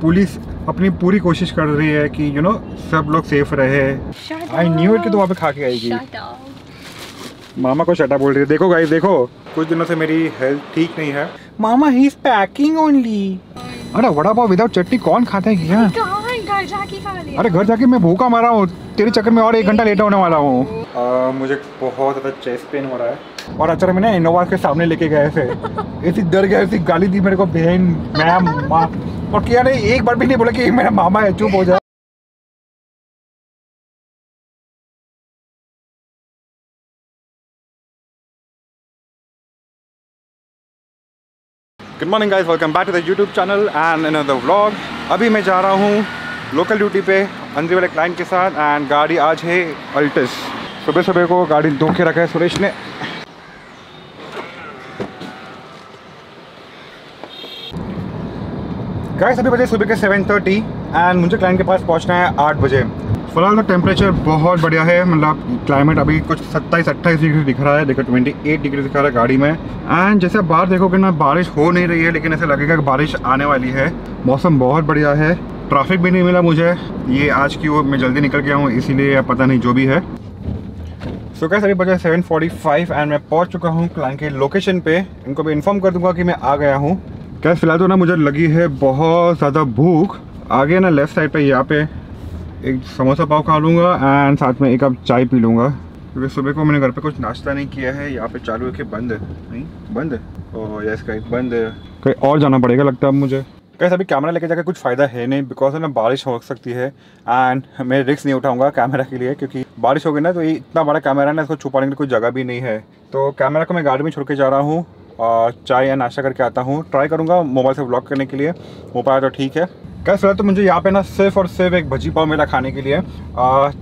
Police अपनी पूरी कोशिश कर रही है कि यू नो सब लोग सेफ रहे। आई न्यू इट कि तो वहाँ पे खा के आएगी। मामा को शटा बोल रही है। देखो गाइस देखो, कुछ दिनों से मेरी हेल्थ ठीक नहीं है। मामा ही इज पैकिंग ओनली। अरे वड़ा पाव विदाउट चटनी कौन खाता है क्या? अरे घर जाके मैं भूखा मारा हूँ तेरे चक्कर में, और 1 घंटा लेटा होने वाला हूँ। मुझे बहुत ज़्यादा चेस्ट पेन हो रहा है। और अच्छा मैंने इनोवा के सामने लेके गए थे, ऐसी डर गया, ऐसी गाली दी मेरे को बहन मैम माँ, और किया नहीं, एक बार भी नहीं बोला कि मेरा मामा है। चुप हो जाए। Good morning guys, welcome back to the YouTube channel and another vlog. अभी मैं जा रहा हूँ लोकल ड्यूटी पे अंजलि वाले क्लाइंट के साथ, एंड गाड़ी आज है अल्टस। सुबह सुबह को गाड़ी धो के रखा है सुरेश ने। गाइस अभी बजे सुबह के 7:30 एंड मुझे क्लाइंट के पास पहुँचना है 8 बजे। फिलहाल तो टेम्परेचर बहुत बढ़िया है, मतलब क्लाइमेट अभी कुछ 27-28 डिग्री दिख रहा है। देखो 28 डिग्री दिखा रहा है गाड़ी में। एंड जैसे आप बाहर देखोगे ना, बारिश हो नहीं रही है लेकिन ऐसा लगेगा कि बारिश आने वाली है। मौसम बहुत बढ़िया है, ट्रैफिक भी नहीं मिला मुझे। ये आज की वो मैं जल्दी निकल गया हूँ इसीलिए, पता नहीं जो भी है। सो गाइस अभी बजे 7:45 एंड मैं पहुँच चुका हूँ क्लाइंट के लोकेशन पे। इनको भी इन्फॉर्म कर दूंगा कि मैं आ गया हूँ। क्या फिलहाल तो ना मुझे लगी है बहुत ज़्यादा भूख। आगे ना लेफ्ट साइड पर यहाँ पे एक समोसा पाव खा लूँगा एंड साथ में एक कप चाय पी लूँगा, क्योंकि सुबह को मैंने घर पे कुछ नाश्ता नहीं किया है। यहाँ पे चालू है कि बंद है, नहीं बंद है, ओह यस गाइस बंद है। कहीं और जाना पड़ेगा लगता है अब मुझे। गाइस अभी कैमरा लेके जाकर कुछ फ़ायदा है नहीं, बिकॉज ना बारिश हो सकती है एंड मैं रिस्क नहीं उठाऊँगा कैमरा के लिए, क्योंकि बारिश होगी ना तो ये इतना बड़ा कैमरा ना, इसको छुपाने के लिए कोई जगह भी नहीं है। तो कैमरा को मैं गाड़ी में छोड़ के जा रहा हूँ और चाय या नाश्ता करके आता हूँ। ट्राई करूँगा मोबाइल से व्लॉग करने के लिए, हो पाया तो ठीक है। गाइस फिलहाल तो मुझे यहाँ पे ना सिर्फ और सिर्फ एक भजी पाव मिला खाने के लिए।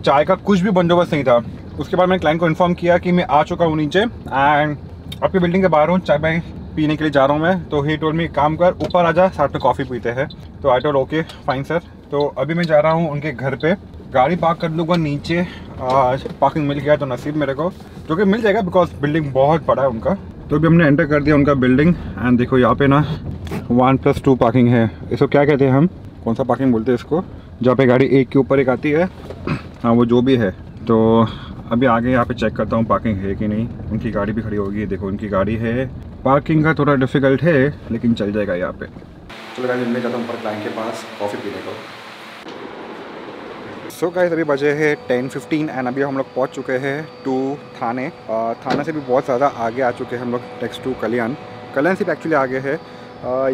चाय का कुछ भी बंदोबस्त नहीं था। उसके बाद मैंने क्लाइंट को इन्फॉर्म किया कि मैं आ चुका हूँ नीचे एंड आपकी बिल्डिंग के बाहर हूँ, चाय मैं पीने के लिए जा रहा हूँ मैं। तो ही टोल्ड मी काम कर ऊपर आ जा, साथ में कॉफ़ी पीते हैं। तो I told okay fine sir. तो अभी मैं जा रहा हूँ उनके घर पर, गाड़ी पार्क कर लूँगा नीचे। आज पार्किंग मिल गया तो नसीब मेरे को, जो कि मिल जाएगा बिकॉज बिल्डिंग बहुत बड़ा है उनका। तो अभी हमने एंटर कर दिया उनका बिल्डिंग एंड देखो यहाँ पे ना 1+2 पार्किंग है। इसको क्या कहते हैं हम, कौन सा पार्किंग बोलते हैं इसको, जहाँ पे गाड़ी एक के ऊपर एक आती है? हाँ वो जो भी है। तो अभी आगे यहाँ पे चेक करता हूँ पार्किंग है कि नहीं। उनकी गाड़ी भी खड़ी होगी, देखो उनकी गाड़ी है। पार्किंग का थोड़ा डिफिकल्ट है लेकिन चल जाएगा यहाँ पे। चलो गाइस मैं जाता हूँ ऊपर क्लाइंट के पास कॉफ़ी पीने को। सो गाइस अभी बजे है 10:15 एंड अभी हम लोग पहुँच चुके हैं टू थाने। थाना से भी बहुत ज़्यादा आगे आ चुके हैं हम लोग, टेक्स्ट टू कल्याण। कल्याण से भी एक्चुअली आगे है।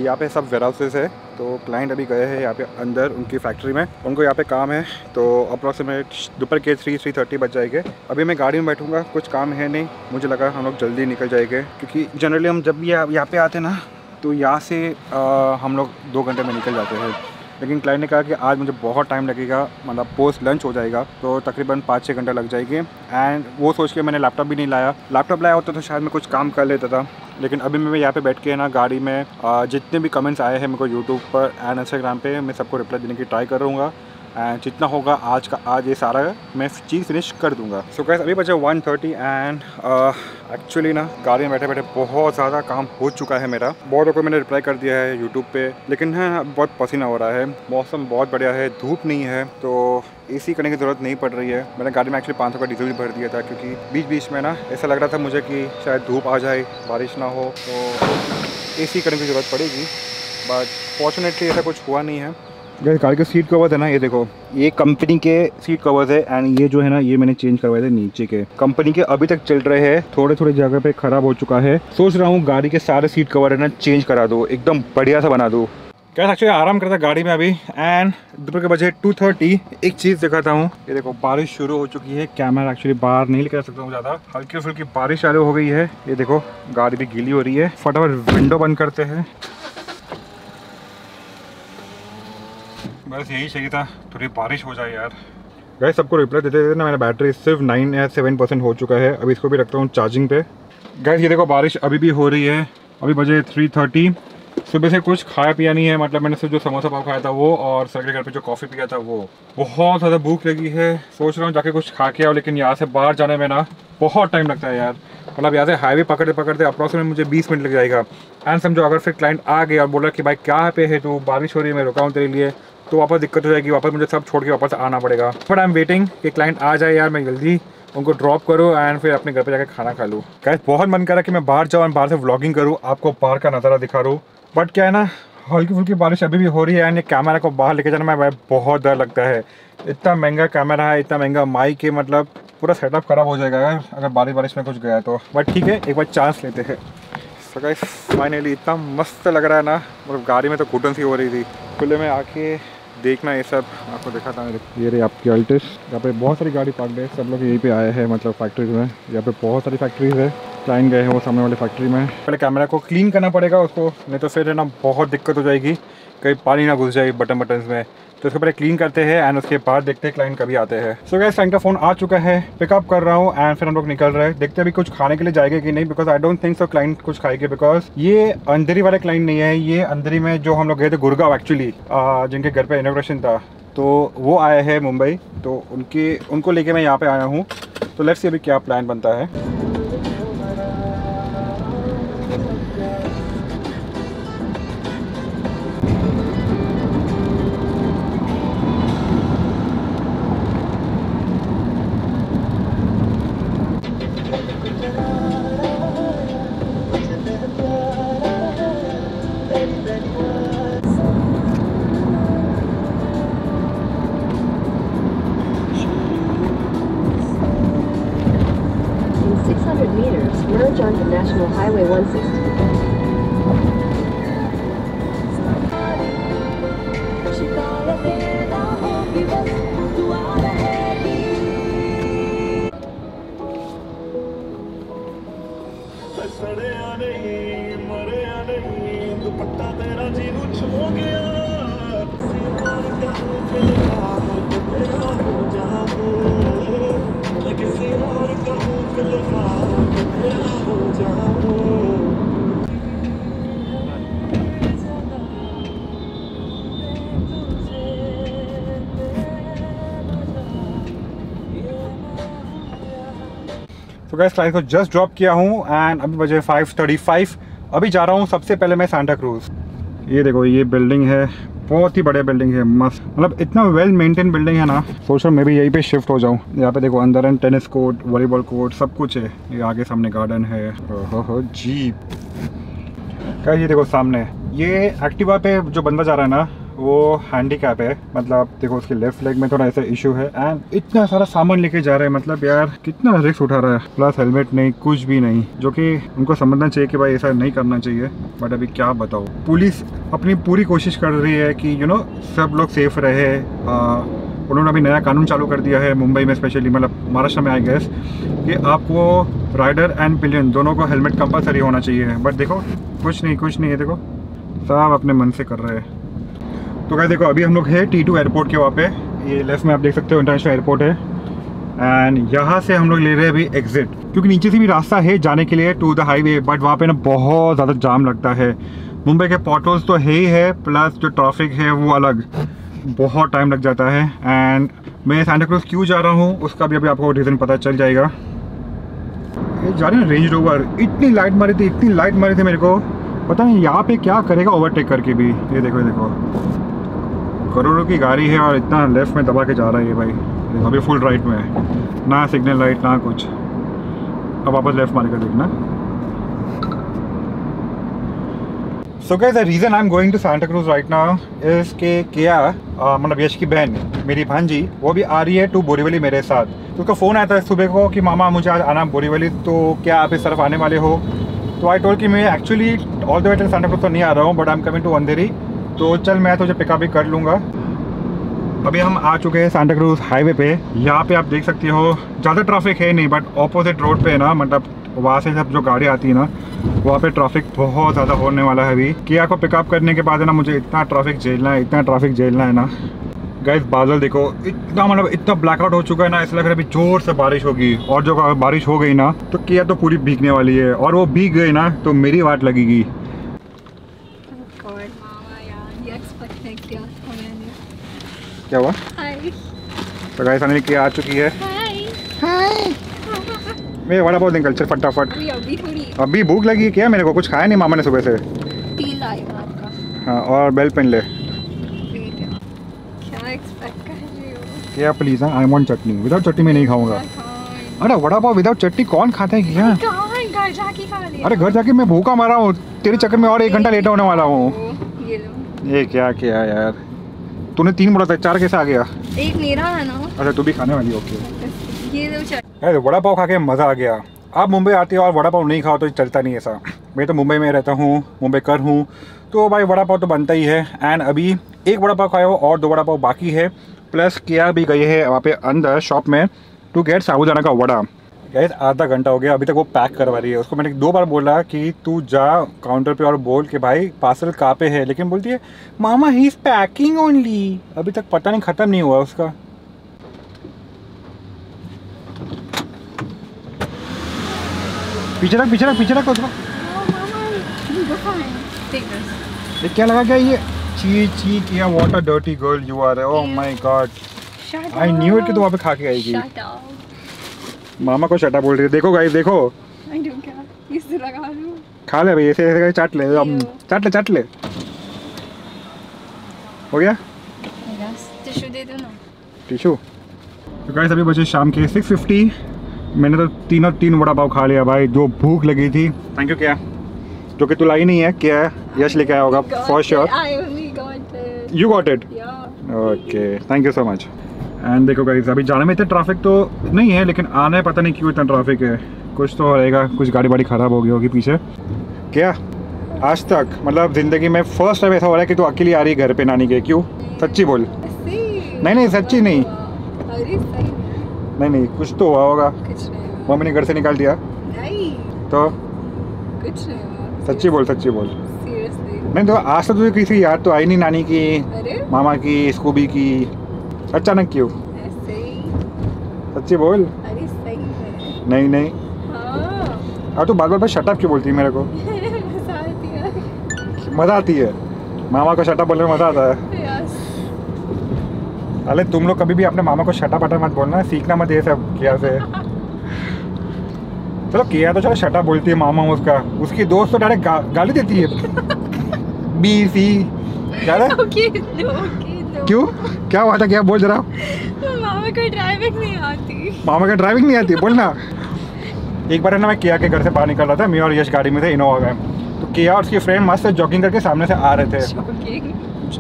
यहाँ पे सब वेयर हाउसेस है। तो क्लाइंट अभी गए हैं यहाँ पे अंदर उनकी फैक्ट्री में, उनको यहाँ पे काम है। तो अप्रॉक्सीमेट दोपहर के 3-3:30 बज जाएंगे। अभी मैं गाड़ी में बैठूँगा, कुछ काम है नहीं। मुझे लगा हम लोग जल्दी निकल जाएंगे, क्योंकि जनरली हम जब भी यहाँ पे आते ना तो यहाँ से हम लोग 2 घंटे में निकल जाते हैं। लेकिन क्लाइंट ने कहा कि आज मुझे बहुत टाइम लगेगा, मतलब पोस्ट लंच हो जाएगा तो तकरीबन 5-6 घंटा लग जाएंगे। एंड वो सोच के मैंने लैपटॉप भी नहीं लाया। लैपटॉप लाया होता तो शायद मैं कुछ काम कर लेता था। लेकिन अभी मैं यहाँ पे बैठ के ना गाड़ी में जितने भी कमेंट्स आए हैं मेरे को यूट्यूब पर एंड इंस्टाग्राम पे, मैं सबको रिप्लाई देने की ट्राई करूँगा एंड जितना होगा आज का आज ये सारा मैं चीज़ फिनिश कर दूँगा। सो गाइस अभी बजे 1:30 एंड एक्चुअली ना गाड़ी में बैठे बैठे बहुत ज़्यादा काम हो चुका है मेरा। बहुत लोगों को मैंने रिप्लाई कर दिया है यूट्यूब पे, लेकिन हाँ बहुत पसीना हो रहा है। मौसम बहुत बढ़िया है, धूप नहीं है तो एसी करने की ज़रूरत नहीं पड़ रही है। मैंने गाड़ी में एक्चुअली 500 का डीजल भी भर दिया था, क्योंकि बीच बीच में ना ऐसा लग रहा था मुझे कि शायद धूप आ जाए बारिश ना हो तो एसी करने की ज़रूरत पड़ेगी, बट फॉर्चुनेटली ऐसा कुछ हुआ नहीं है। गाइस कार के सीट कवर्स है ना, ये देखो ये कंपनी के सीट कवर्स है एंड ये जो है ना ये मैंने चेंज करवाए थे नीचे के। कंपनी के अभी तक चल रहे हैं, थोड़े थोड़े जगह पे ख़राब हो चुका है। सोच रहा हूँ गाड़ी के सारे सीट कवर है ना चेंज करा दो, एकदम बढ़िया सा बना दो। गाइस एक्चुअली आराम करता गाड़ी में अभी एंड दोपहर के बजे 2:30। एक चीज़ दिखाता हूँ, ये देखो बारिश शुरू हो चुकी है। कैमरा एक्चुअली बाहर नहीं लेकर सकता हूँ ज़्यादा, हल्की फुल्की बारिश चालू हो गई है। ये देखो गाड़ी भी गीली हो रही है। फटाफट विंडो बंद करते हैं। बस यही चाहिए था थोड़ी बारिश हो जाए यार। गाइस सबको रिप्लाई देते देते ना मेरा बैटरी सिर्फ 9 या 7% हो चुका है। अभी इसको भी रखता हूँ चार्जिंग पे। गाइस ये देखो बारिश अभी भी हो रही है। अभी बजे 3:30 सुबह से कुछ खाया पिया नहीं है, मतलब मैंने सिर्फ जो समोसा पाव खाया था वो और सर के घर पे जो कॉफ़ी पिया था वो। बहुत ज़्यादा भूख लगी है, सोच रहा हूँ जाके कुछ खा के आओ, लेकिन यहाँ से बाहर जाने में ना बहुत टाइम लगता है यार। मतलब यहाँ से हाईवे पकड़ते पकड़ते अप्रॉक्सीमेट मुझे 20 मिनट लग जाएगा। एंड समझो अगर फिर क्लाइंट आ गया और बोला कि भाई क्या पे है तो बारिश हो रही है, मैं रुका हूँ तेरे लिए, तो वापस दिक्कत हो जाएगी, वापस मुझे सब छोड़ के वापस आना पड़ेगा। बट आई एम वेटिंग कि क्लाइंट आ जाए यार, मैं जल्दी उनको ड्रॉप करूँ एंड फिर अपने घर पे जाकर खाना खा लूँ। गाइस बहुत मन कर रहा है कि मैं बाहर जाऊँ एंड बाहर से व्लॉगिंग करूँ, आपको बाहर का नज़ारा दिखा रहा हूँ। बट क्या है ना, हल्की फुल्की बारिश अभी भी हो रही है एंड कैमरा को बाहर लेके जाना मैं बहुत डर लगता है। इतना महंगा कैमरा है, इतना महंगा माइक है, मतलब पूरा सेटअप खराब हो जाएगा अगर बारिश में कुछ गया तो। बट ठीक है, एक बार चांस लेते हैं। सो गाइस फाइनली इतना मस्त लग रहा है ना, मतलब गाड़ी में तो घुटन सी हो रही थी। खुले में आके देखना ये सब आपको दिखाता हूँ। ये रही आपकी अल्टिस, यहाँ पे बहुत सारी गाड़ी पार्क है, सब लोग यहीं पे आए हैं, मतलब फैक्ट्रीज में। यहाँ पे बहुत सारी फैक्ट्रीज है, क्लाइंट गए हैं वो सामने वाली फैक्ट्री में। पहले कैमरा को क्लीन करना पड़ेगा उसको, नहीं तो फिर है ना बहुत दिक्कत हो जाएगी, कहीं पानी ना घुस जाएगी बटन में, तो उसको पहले क्लीन करते हैं एंड उसके बाद देखते हैं क्लाइंट कभी आते हैं। सो गाइस क्लाइंट का फ़ोन आ चुका है, पिकअप कर रहा हूँ एंड फिर हम लोग निकल रहे हैं। देखते हैं अभी कुछ खाने के लिए जाएगा कि नहीं, because I don't think so client कुछ खाएगी, बिकॉज ये अंधेरी वाला क्लाइंट नहीं है। ये अंधेरी में जो हम लोग गए थे गुड़गांव एक्चुअली, जिनके घर पर इनोग्रेशन था, तो वो आए हैं मुंबई, तो उनको लेके मैं यहाँ पर आया हूँ। तो लेट्स सी अभी क्या प्लान बनता है। गाइस क्लाइंट को जस्ट ड्रॉप किया हूँ एंड अभी बजे 5:35, अभी जा रहा हूँ। सबसे पहले मैं सांता क्रूज, ये देखो ये बिल्डिंग है, बहुत ही बढ़िया बिल्डिंग है, मस्त, मतलब इतना वेल मेंटेन बिल्डिंग है ना, सोच रहा हूँ मैं भी यहीं पे शिफ्ट हो जाऊँ। यहाँ पे देखो अंदर and tennis court, volleyball court, सब कुछ है। ये आगे सामने गार्डन है, जीप क्या, ये देखो सामने ये एक्टिवा पे जो बंदा जा रहा है ना वो हैंडीकैप है, मतलब देखो उसके लेफ्ट लेग में थोड़ा ऐसा इशू है एंड इतना सारा सामान लेके जा रहे हैं, मतलब यार कितना रिस्क उठा रहा है, प्लस हेलमेट नहीं, कुछ भी नहीं, जो कि उनको समझना चाहिए कि भाई ऐसा नहीं करना चाहिए। बट अभी क्या बताओ, पुलिस अपनी पूरी कोशिश कर रही है कि यू नो सब लोग सेफ रहे। उन्होंने अभी नया कानून चालू कर दिया है मुंबई में, स्पेशली मतलब महाराष्ट्र में आई गेस, कि आपको राइडर एंड पिलियन दोनों को हेलमेट कंपलसरी होना चाहिए। बट देखो कुछ नहीं है, देखो सब अपने मन से कर रहे हैं। तो गाइस देखो अभी हम लोग है T2 एयरपोर्ट के वहाँ पे, ये लेफ्ट में आप देख सकते हो इंटरनेशनल एयरपोर्ट है एंड यहाँ से हम लोग ले रहे हैं अभी एग्जिट, क्योंकि नीचे से भी रास्ता है जाने के लिए टू द हाईवे, बट वहाँ पे ना बहुत ज़्यादा जाम लगता है। मुंबई के पोर्टल्स तो है ही है, प्लस जो ट्रैफिक है वो अलग, बहुत टाइम लग जाता है। एंड मैं सांता क्रूज क्यों जा रहा हूँ उसका भी अभी आपको रीज़न पता चल जाएगा। ये जा रही है रेंज रोवर, इतनी लाइट मारी थी मेरे को पता नहीं यहाँ पे क्या करेगा ओवरटेक करके भी। ये देखो करोड़ों की गाड़ी है और इतना लेफ्ट में दबा के जा रहा है ये भाई, अभी फुल राइट में है, ना सिग्नल लाइट ना कुछ। अब वापस लेफ्ट मार कर देखना। So guys the reason I am going to Santa Cruz right now is के किया, मतलब यश की बहन, मेरी भांजी, वो भी आ रही है टू बोरीवली मेरे साथ। तो उसका फ़ोन आया था सुबह को कि मामा मुझे आज आना बोरीवली, तो क्या आप इस तरफ आने वाले हो? तो आई टोल्ड कि मैं actually all the way to Santa Cruz तो नहीं आ रहा हूँ, but I am coming to Andheri, तो चल मैं तुझे पिकअप ही कर लूँगा। अभी हम आ चुके हैं सांता क्रूज हाईवे पे, यहाँ पे आप देख सकते हो ज़्यादा ट्रैफिक है नहीं, बट ऑपोजिट रोड पे ना, मतलब वहाँ से जब जो गाड़ी आती है ना वहाँ पे ट्रैफिक बहुत ज़्यादा होने वाला है। अभी किया को पिकअप करने के बाद है ना मुझे इतना ट्रैफिक झेलना है ना। गाइस बादल देखो इतना, मतलब इतना ब्लैकआउट हो चुका है ना, ऐसा लग रहा है अभी ज़ोर से बारिश होगी, और जो बारिश हो गई ना तो किया तो पूरी भीगने वाली है, और वो भीग गई ना तो मेरी वाट लगेगी। क्या हुआ? तो गाइस फाइनली क्या आ चुकी है। मेरे वड़ा पाव निकल चल फटाफट। अभी भूख लगी है क्या? मेरे को कुछ खाया नहीं मामा ने सुबह से। हाँ, और बेल पेन ले क्या प्लीज। हाँ, आई वांट चटनी। विदाउट चटनी मैं नहीं खाऊंगा। अरे वड़ा पाव विदाउट चटनी कौन खाता है क्या? अरे घर जाके मैं भूखा मारा हूँ तेरे चक्कर में, और 1 घंटा लेटा होने वाला हूँ। ये क्या क्या यार, तूने 3 बोला था, 4 कैसे आ गया? एक मेरा है ना। अच्छा तू भी खाने वाली हो क्या? ये दो वड़ा पाव खा के मज़ा आ गया। आप मुंबई आते हो और वड़ा पाव नहीं खाओ तो चलता नहीं ऐसा। मैं तो मुंबई में रहता हूँ, मुंबई कर हूँ, तो भाई वड़ा पाव तो बनता ही है। एंड अभी 1 वड़ा पाव खाया हो और 2 वड़ा पाव बाकी है। प्लस किया भी गई है वहाँ पे अंदर शॉप में टू गेट साबूदाना का वड़ा। गैस आधा घंटा हो गया, अभी तक वो पैक करवा रही है। उसको मैंने 2 बार बोला कि तू जा काउंटर पे और बोल कि भाई पार्सल कहाँ पे है, लेकिन बोलती है मामा ही इज पैकिंग ओनली। अभी तक पता नहीं ख़त्म नहीं हुआ उसका। पीछे रख उसको। क्या लगा क्या ये ची किया water dirty girl you are. Oh my God, I knew it कि तू वहाँ पे खा के आएगी। मामा को शटा बोल रही है। देखो गाइस देखो, इससे लगा लूं। खा ले भाई, ऐसे चाट ले। हो गया? टिश्यू दे दो ना। टिश्यू। तो गाइस अभी बचे शाम के 6:50। मैंने तो 3 और 3 वड़ा पाव खा लिया भाई, जो भूख लगी थी। थैंक यू क्या, जो कि तू लाई नहीं है क्या? यश लेके आया होगा for sure. You got it, okay thank you so much. And देखो गाइस अभी जाने में इतना ट्रैफिक तो नहीं है, लेकिन आने पता नहीं क्यों इतना ट्रैफिक है। कुछ तो रहेगा, कुछ गाड़ी बाड़ी ख़राब हो गई होगी पीछे। क्या आज तक मतलब ज़िंदगी में फर्स्ट टाइम ऐसा हो रहा है कि तू अकेली आ रही है घर पे नानी के? क्यों सच्ची बोल। नहीं सच्ची नहीं। नहीं कुछ तो हुआ होगा, मम्मी ने घर से निकाल दिया तो। सच्ची बोल। नहीं तो आज तक तुझे किसी याद तो आई नहीं नानी की, मामा की, स्कूबी की। अचानक क्यों? ऐसे ही। सच्ची बोल। अरे सही है। नहीं। हाँ। और तू बार-बार शटअप क्यों बोलती है मेरे को? मज़ा आती है। मामा को शटअप बोलने में मज़ा आता है। अरे तुम लोग कभी भी अपने मामा को शटअप मत बोलना, सीखना मत ये सब किया से। चलो किया तो चलो शटअप बोलती है मामा उसका, उसकी दोस्त तो डायरेक्ट गाली देती है BC। क्यों क्या हुआ था? क्या बोल जरा। मामा का ड्राइविंग नहीं आती बोलना। एक बार है ना मैं किया के घर से बाहर निकल रहा था, मैं और यश गाड़ी में थे इनोवा में, तो किया और उसकी फ्रेंड मस्त जॉगिंग करके सामने से आ रहे थे।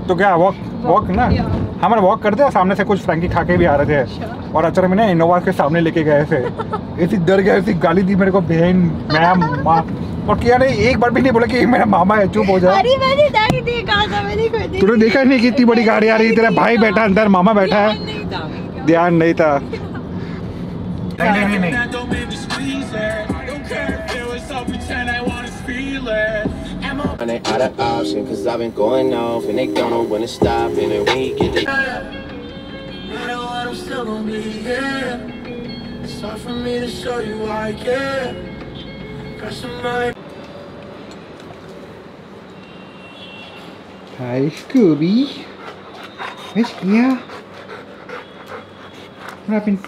तो क्या वॉक ना हमारे वॉक करते और सामने से कुछ फ्रैंकी खा के भी आ रहे थे, और अचानक मैंने इनोवा के सामने लेके गए थे। ऐसी डर गया, ऐसी गाली दी मेरे को बहन मैम माँ, और किया ने एक बार भी नहीं बोला कि मेरा मामा है। चुप हो जाए। अरे मैंने नहीं देखा था, तूने देखा नहीं कितनी बड़ी गाड़ी आ रही, तेरा भाई बैठा अंदर, मामा बैठा है, ध्यान नहीं था। नहीं। Hi Scooby, where's Kia? What happened?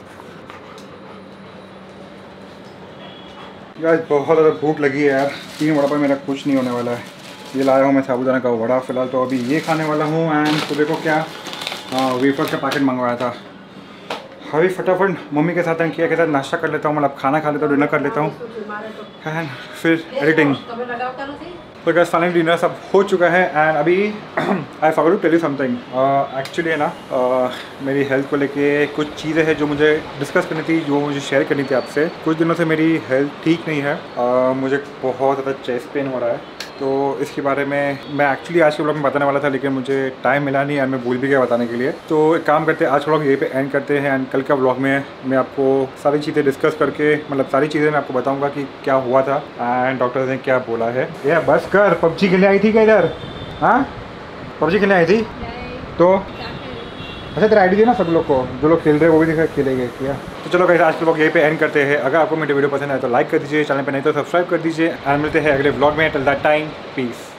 यार बहुत ज़्यादा भूख लगी है यार। 3 वड़ा पाव मेरा कुछ नहीं होने वाला है। ये लाया हूँ मैं साबूदाना का वड़ा, फिलहाल तो अभी ये खाने वाला हूँ। एंड सुबह को क्या वेफर का पैकेट मंगवाया था। अभी फटाफट मम्मी के साथ एंड किया के साथ नाश्ता कर लेता हूँ, मतलब खाना खा लेता हूँ, डिनर कर लेता हूँ एंड फिर एडिटिंग। तो गाइस फाइनली डिनर सब हो चुका है। एंड अभी I forgot to tell you something. Actually है ना मेरी हेल्थ को लेके कुछ चीज़ें हैं जो मुझे डिस्कस करनी थी, जो मुझे शेयर करनी थी आपसे। कुछ दिनों से मेरी हेल्थ ठीक नहीं है। मुझे बहुत ज़्यादा चेस्ट पेन हो रहा है, तो इसके बारे में मैं एक्चुअली आज के व्लॉग में बताने वाला था, लेकिन मुझे टाइम मिला नहीं और मैं भूल भी गया बताने के लिए। तो एक काम करते हैं, आज व्लॉग यहीं पे एंड करते हैं। एंड कल का व्लॉग में मैं आपको सारी चीज़ें डिस्कस करके, मतलब सारी चीज़ें मैं आपको बताऊंगा कि क्या हुआ था एंड डॉक्टर ने क्या बोला है। ये बस कर PUBG खेलने आई थी क्या इधर? हाँ PUBG खेलने आई थी तो अच्छा तेरा आईडी देना सब लोग को, जो लोग खेल रहे हैं वो भी खेलेंगे क्या? तो चलो गाइस आज के व्लॉग यहीं पे एंड करते हैं। अगर आपको मेरे वीडियो पसंद आए तो लाइक कर दीजिए, चैनल पे नहीं तो सब्सक्राइब कर दीजिए। एंड मिलते हैं अगले व्लॉग में। Till that time piece.